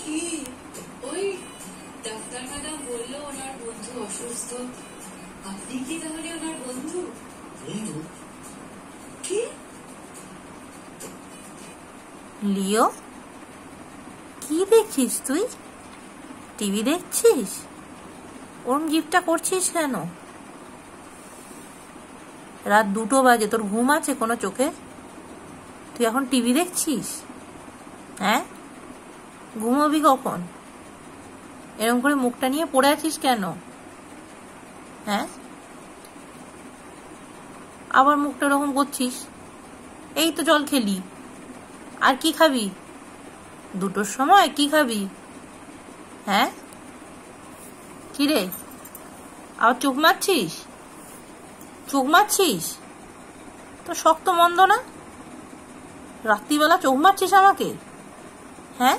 লিও, কি দেখছিস তুই? টিভি দেখছিস? ওরম গিফটটা করছিস কেন? রাত 2টো বাজে, তোর ঘুম আছে কোনো চোখে? তুই এখন টিভি দেখছিস? হ্যাঁ, ঘুমাবি কখন? এরকম করে মুখটা নিয়ে পড়ে আছিস কেন? হ্যাঁ, আবার মুখটা ওরকম করছিস। এই তো জল খেলি, আর কি খাবি? 2টোর সময় কি খাবি? হ্যাঁ, কি রে, আবার চোখ মারছিস? চোখ মারছিস তো শক্ত মন্দ না? রাত্রিবেলা চোখ মারছিস আমাকে? হ্যাঁ,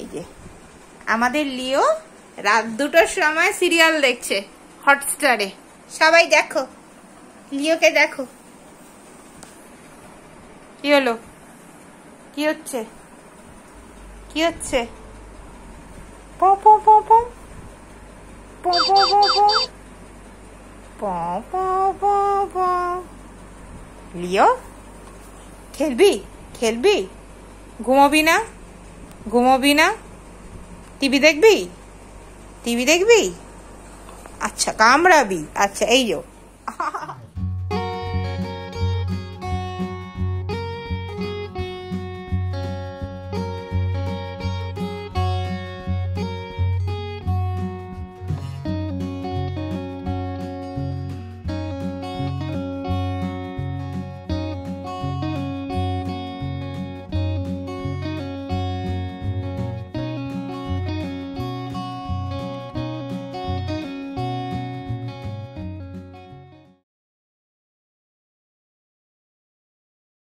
এই যে আমাদের লিও রাত 2টোর সময় সিরিয়াল দেখছে হটস্টারে। সবাই দেখো, লিওকে দেখো। কি হলো? কি হচ্ছে? কি হচ্ছে? পো পো পো পো পো পো পো পো পো পো। লিও, খেলবি খেলবি, ঘুমোবি না ঘুমোবি না, টিভি দেখবি টিভি দেখবি। আচ্ছা কামড়াবি? আচ্ছা এই যো।